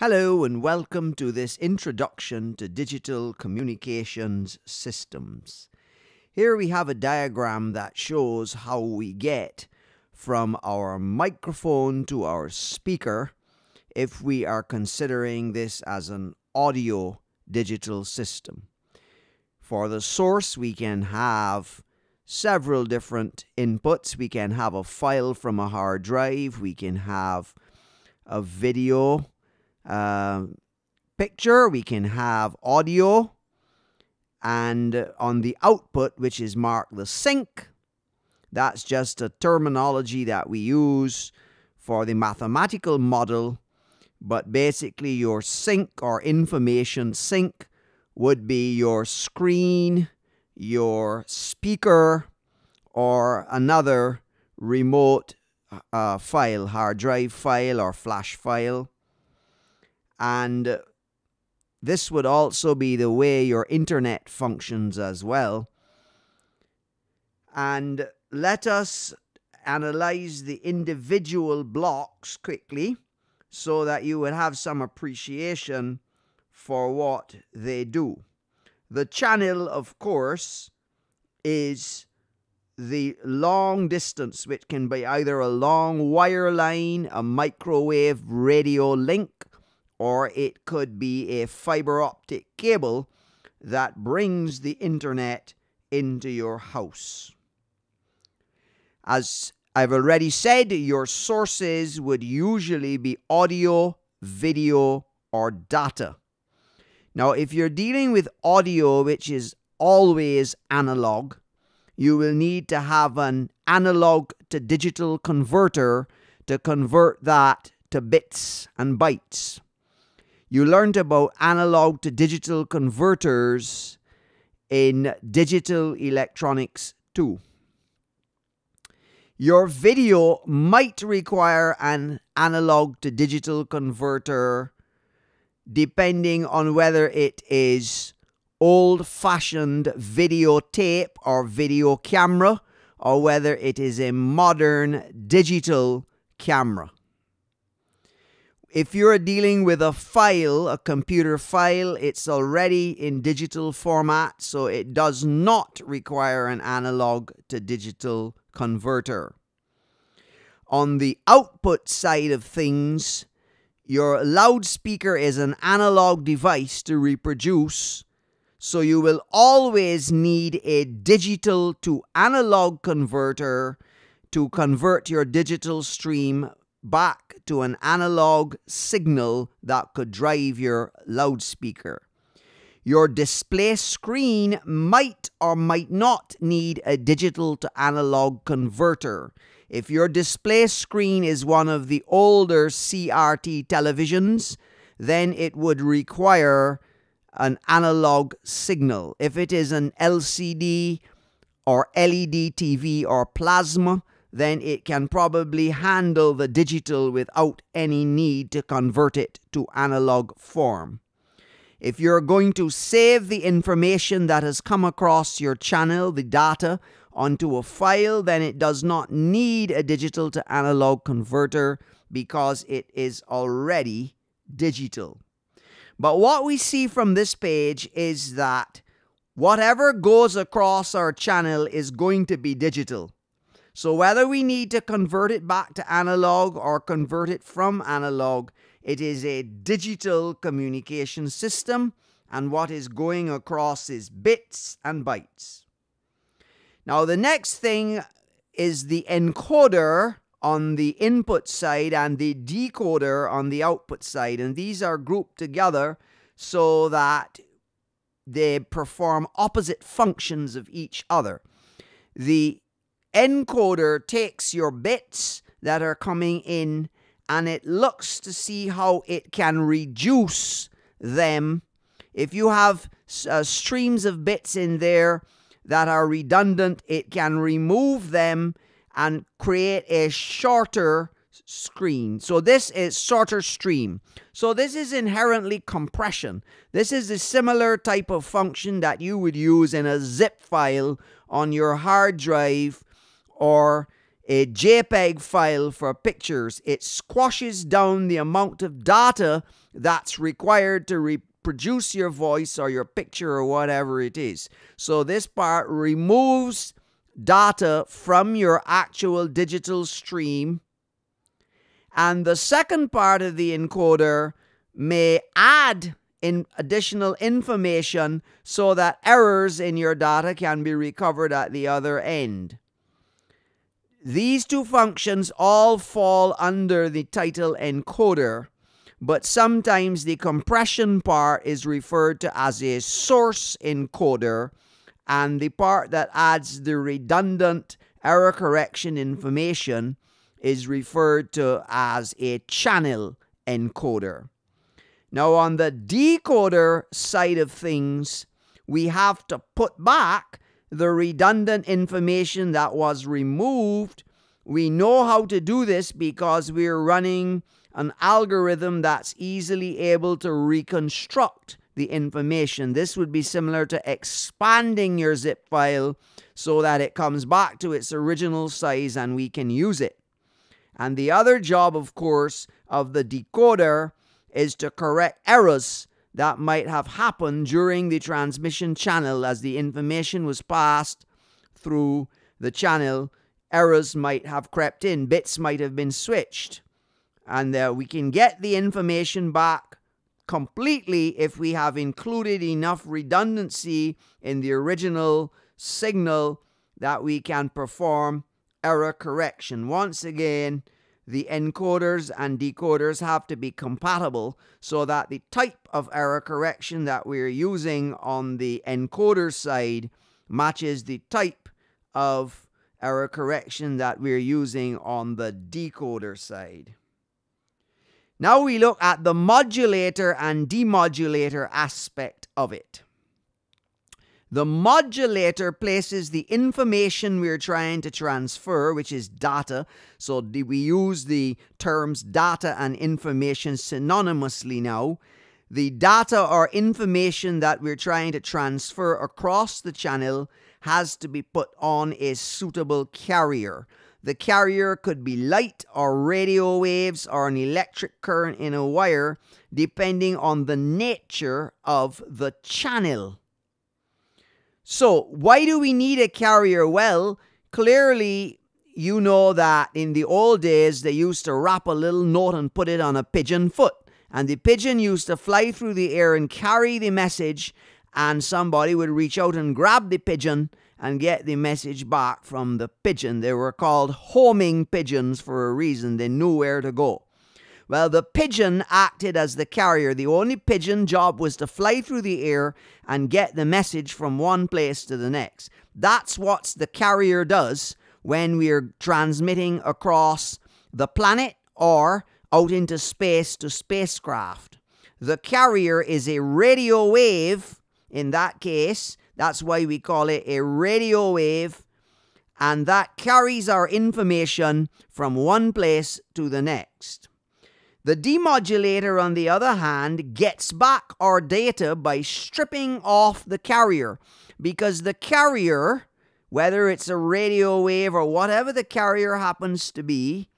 Hello and welcome to this introduction to digital communications systems. Here we have a diagram that shows how we get from our microphone to our speaker if we are considering this as an audio digital system. For the source, we can have several different inputs. We can have a file from a hard drive. We can have a video picture, we can have audio, and on the output, which is marked the sync, that's just a terminology that we use for the mathematical model, but basically your sync or information sync would be your screen, your speaker, or another remote file, hard drive file or flash file. And this would also be the way your internet functions as well. And let us analyze the individual blocks quickly so that you would have some appreciation for what they do. The channel, of course, is the long distance, which can be either a long wire line, a microwave radio link, or it could be a fiber optic cable that brings the internet into your house. As I've already said, your sources would usually be audio, video, or data. Now, if you're dealing with audio, which is always analog, you will need to have an analog to digital converter to convert that to bits and bytes. You learned about analog to digital converters in Digital Electronics 2. Your video might require an analog to digital converter depending on whether it is old-fashioned videotape or video camera or whether it is a modern digital camera. If you're dealing with a file, a computer file, it's already in digital format, so it does not require an analog to digital converter. On the output side of things, your loudspeaker is an analog device to reproduce, so you will always need a digital to analog converter to convert your digital stream back to an analog signal that could drive your loudspeaker. Your display screen might or might not need a digital to analog converter. If your display screen is one of the older CRT televisions, then it would require an analog signal. If it is an LCD or LED TV or plasma, then it can probably handle the digital without any need to convert it to analog form. If you're going to save the information that has come across your channel, the data, onto a file, then it does not need a digital to analog converter because it is already digital. But what we see from this page is that whatever goes across our channel is going to be digital. So whether we need to convert it back to analog or convert it from analog, it is a digital communication system, and what is going across is bits and bytes. Now the next thing is the encoder on the input side and the decoder on the output side, and these are grouped together so that they perform opposite functions of each other. The encoder takes your bits that are coming in and it looks to see how it can reduce them. If you have streams of bits in there that are redundant, it can remove them and create a shorter screen. So this is shorter stream. So this is inherently compression. This is a similar type of function that you would use in a zip file on your hard drive or a JPEG file for pictures, it squashes down the amount of data that's required to reproduce your voice or your picture or whatever it is. So this part removes data from your actual digital stream. And the second part of the encoder may add in additional information so that errors in your data can be recovered at the other end. These two functions all fall under the title encoder, but sometimes the compression part is referred to as a source encoder, and the part that adds the redundant error correction information is referred to as a channel encoder. Now, on the decoder side of things, we have to put back the redundant information that was removed. We know how to do this because we're running an algorithm that's easily able to reconstruct the information. This would be similar to expanding your zip file so that it comes back to its original size and we can use it. And the other job, of course, of the decoder is to correct errors that might have happened during the transmission channel. As the information was passed through the channel, errors might have crept in, bits might have been switched. And we can get the information back completely if we have included enough redundancy in the original signal that we can perform error correction. Once again, the encoders and decoders have to be compatible so that the type of error correction that we're using on the encoder side matches the type of error correction that we're using on the decoder side. Now we look at the modulator and demodulator aspect of it. The modulator places the information we're trying to transfer, which is data. So we use the terms data and information synonymously now. The data or information that we're trying to transfer across the channel has to be put on a suitable carrier. The carrier could be light or radio waves or an electric current in a wire, depending on the nature of the channel. So, why do we need a carrier? Well, clearly, you know that in the old days, they used to wrap a little note and put it on a pigeon foot. And the pigeon used to fly through the air and carry the message, and somebody would reach out and grab the pigeon and get the message back from the pigeon. They were called homing pigeons for a reason. They knew where to go. Well, the pigeon acted as the carrier. The only pigeon job was to fly through the air and get the message from one place to the next. That's what the carrier does when we're transmitting across the planet or out into space to spacecraft. The carrier is a radio wave in that case. That's why we call it a radio wave. And that carries our information from one place to the next. The demodulator, on the other hand, gets back our data by stripping off the carrier, because the carrier, whether it's a radio wave or whatever the carrier happens to be,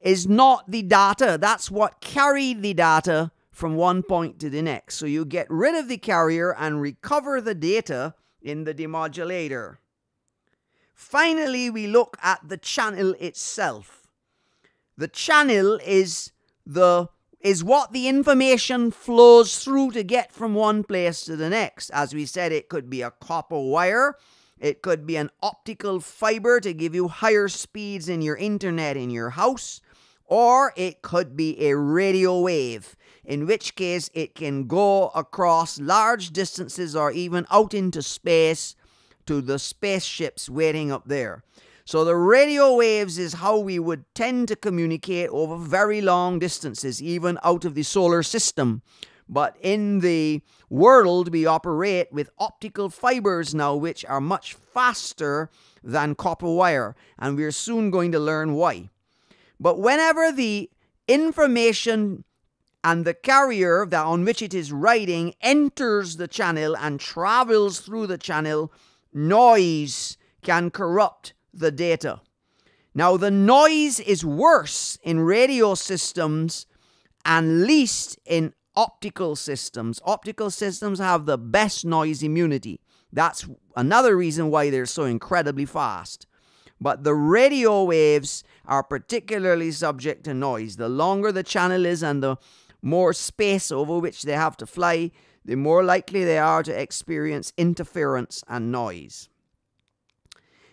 is not the data. That's what carried the data from one point to the next. So you get rid of the carrier and recover the data in the demodulator. Finally, we look at the channel itself. The channel is what the information flows through to get from one place to the next. As we said, it could be a copper wire, it could be an optical fiber to give you higher speeds in your internet in your house, or it could be a radio wave, in which case it can go across large distances or even out into space to the spaceships waiting up there. So the radio waves is how we would tend to communicate over very long distances, even out of the solar system. But in the world, we operate with optical fibers now, which are much faster than copper wire. And we're soon going to learn why. But whenever the information and the carrier that on which it is riding enters the channel and travels through the channel, noise can corrupt the data. Now, the noise is worse in radio systems and least in optical systems. Optical systems have the best noise immunity. That's another reason why they're so incredibly fast. But the radio waves are particularly subject to noise. The longer the channel is and the more space over which they have to fly, the more likely they are to experience interference and noise.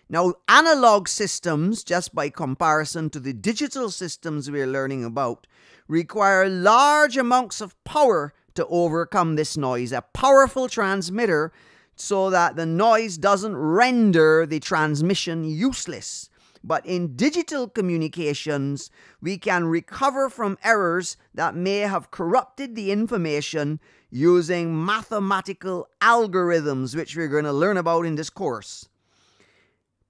Now, analog systems, just by comparison to the digital systems we're learning about, require large amounts of power to overcome this noise. A powerful transmitter so that the noise doesn't render the transmission useless. But in digital communications, we can recover from errors that may have corrupted the information using mathematical algorithms, which we're going to learn about in this course.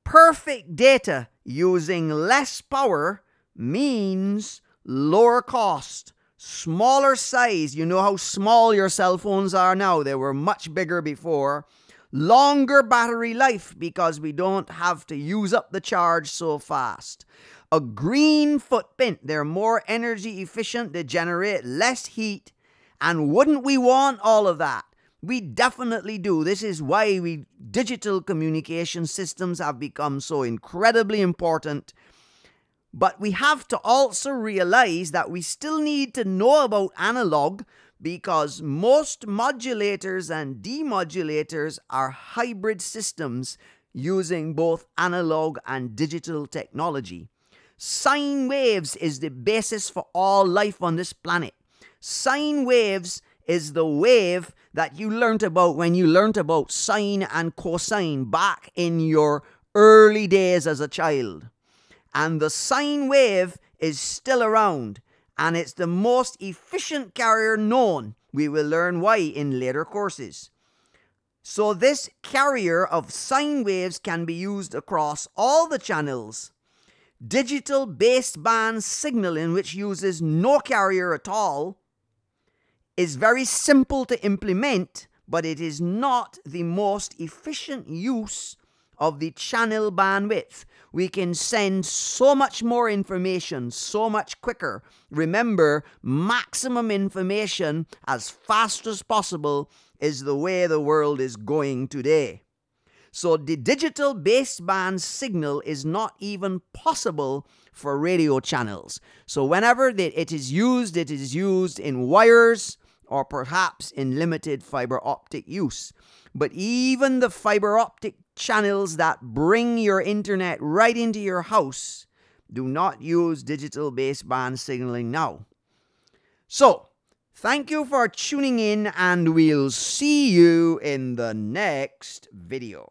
Perfect data using less power means lower cost, smaller size. You know how small your cell phones are now. They were much bigger before. Longer battery life because we don't have to use up the charge so fast. A green footprint. They're more energy efficient. They generate less heat. And wouldn't we want all of that? We definitely do. This is why digital communication systems have become so incredibly important. But we have to also realize that we still need to know about analog because most modulators and demodulators are hybrid systems using both analog and digital technology. Sine waves is the basis for all life on this planet. Sine waves is the wave that you learnt about when you learnt about sine and cosine back in your early days as a child. And the sine wave is still around, and it's the most efficient carrier known. We will learn why in later courses. So this carrier of sine waves can be used across all the channels. Digital baseband signaling, which uses no carrier at all, is very simple to implement, but it is not the most efficient use of the channel bandwidth. We can send so much more information so much quicker. Remember, maximum information as fast as possible is the way the world is going today. So the digital baseband signal is not even possible for radio channels. So whenever it is used in wires, or perhaps in limited fiber optic use. But even the fiber optic channels that bring your internet right into your house do not use digital baseband signaling now. So, thank you for tuning in, and we'll see you in the next video.